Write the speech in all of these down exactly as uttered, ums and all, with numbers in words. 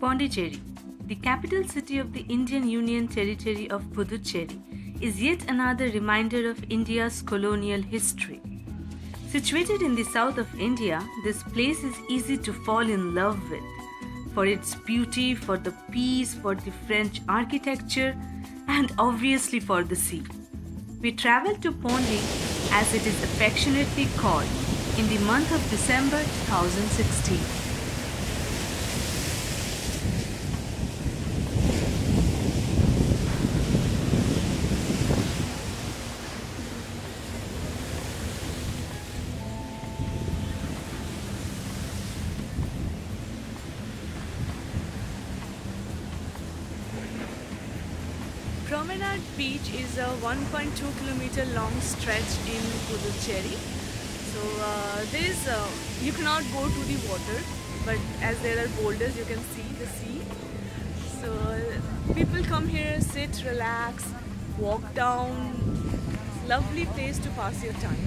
Pondicherry, the capital city of the Indian Union Territory of Puducherry, is yet another reminder of India's colonial history. Situated in the south of India, this place is easy to fall in love with, for its beauty, for the peace, for the French architecture, and obviously for the sea. We travelled to Pondi, as it is affectionately called, in the month of December two thousand sixteen. Promenade Beach is a one point two kilometer long stretch in Puducherry. So uh, there is, uh, you cannot go to the water, but as there are boulders, you can see the sea. So uh, people come here, sit, relax, walk down. It's a lovely place to pass your time.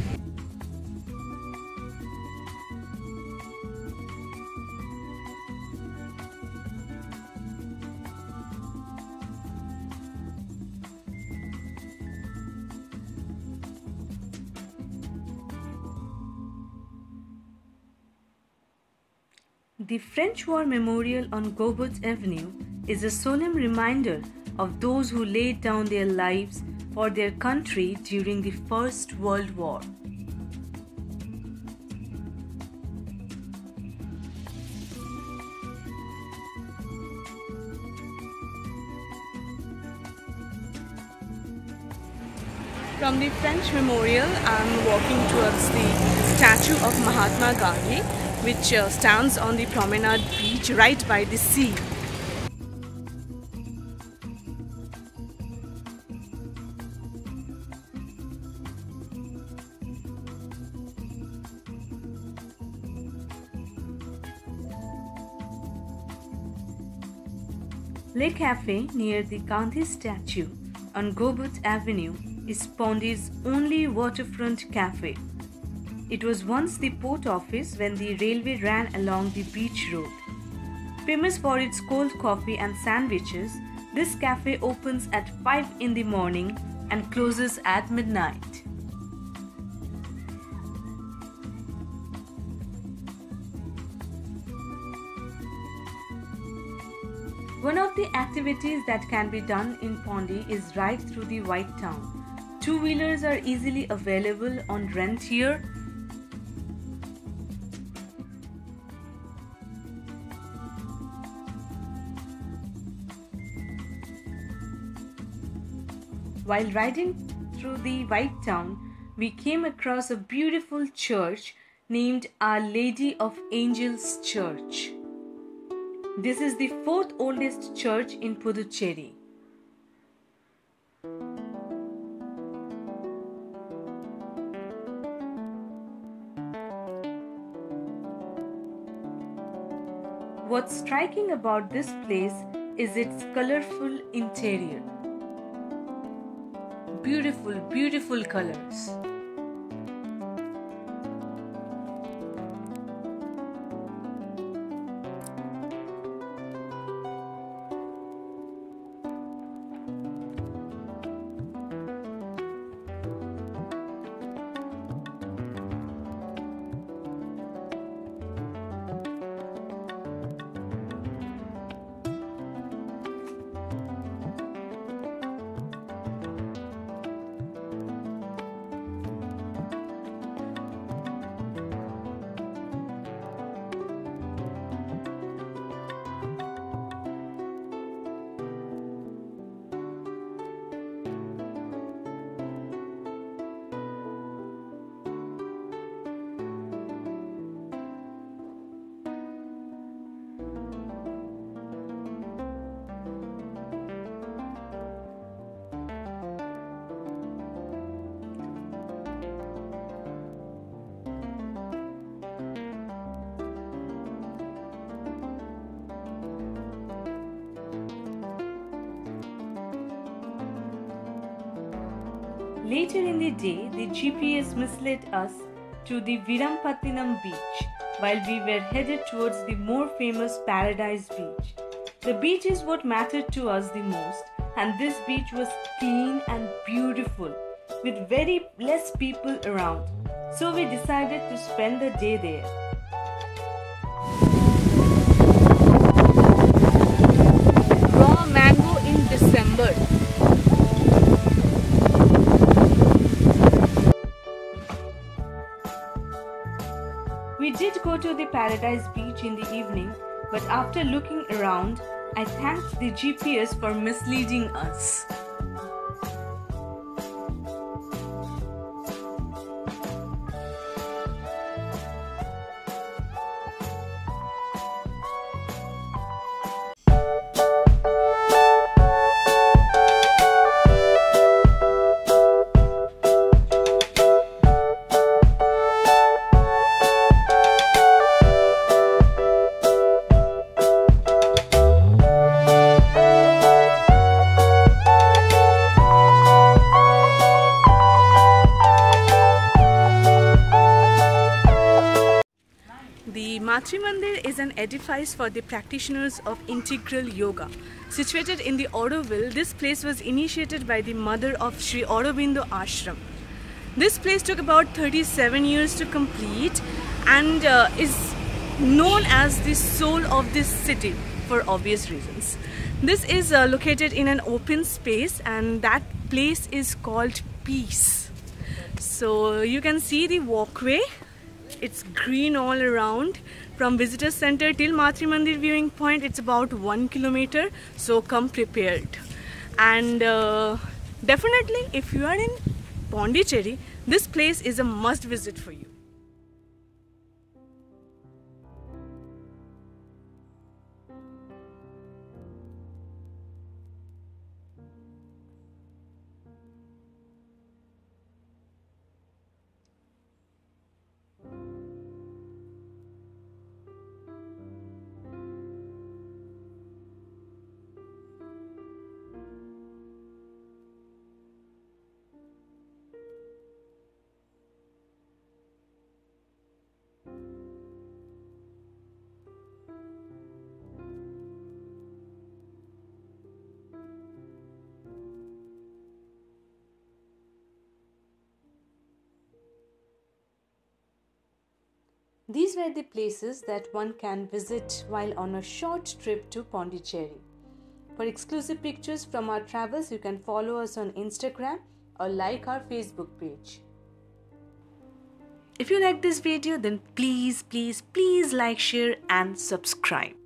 The French War Memorial on Goubert Avenue is a solemn reminder of those who laid down their lives for their country during the First World War. From the French Memorial, I'm walking towards the statue of Mahatma Gandhi, which uh, stands on the Promenade Beach right by the sea. Le Café, near the Gandhi statue on Goubert Avenue, is Pondi's only waterfront cafe. It was once the port office when the railway ran along the beach road. Famous for its cold coffee and sandwiches, this cafe opens at five in the morning and closes at midnight. One of the activities that can be done in Pondi is ride through the White Town. Two-wheelers are easily available on rent here. While riding through the White Town, we came across a beautiful church named Our Lady of Angels Church. This is the fourth oldest church in Puducherry. What's striking about this place is its colorful interior. Beautiful, beautiful colors. Later in the day, the G P S misled us to the Virampatinam beach while we were headed towards the more famous Paradise Beach. The beach is what mattered to us the most, and this beach was clean and beautiful with very less people around. So we decided to spend the day there. Raw mango in December. We did go to the Paradise Beach in the evening, but after looking around, I thanked the G P S for misleading us. Matrimandir is an edifice for the practitioners of integral yoga. Situated in the Auroville, this place was initiated by the mother of Sri Aurobindo Ashram. This place took about thirty-seven years to complete and uh, is known as the soul of this city for obvious reasons. This is uh, located in an open space, and that place is called Peace. So you can see the walkway. It's green all around. From visitor center till Matrimandir viewing point, it's about one kilometer. So come prepared. And uh, definitely, if you are in Pondicherry, this place is a must visit for you. These were the places that one can visit while on a short trip to Pondicherry. For exclusive pictures from our travels, you can follow us on Instagram or like our Facebook page. If you like this video, then please, please, please like, share and subscribe.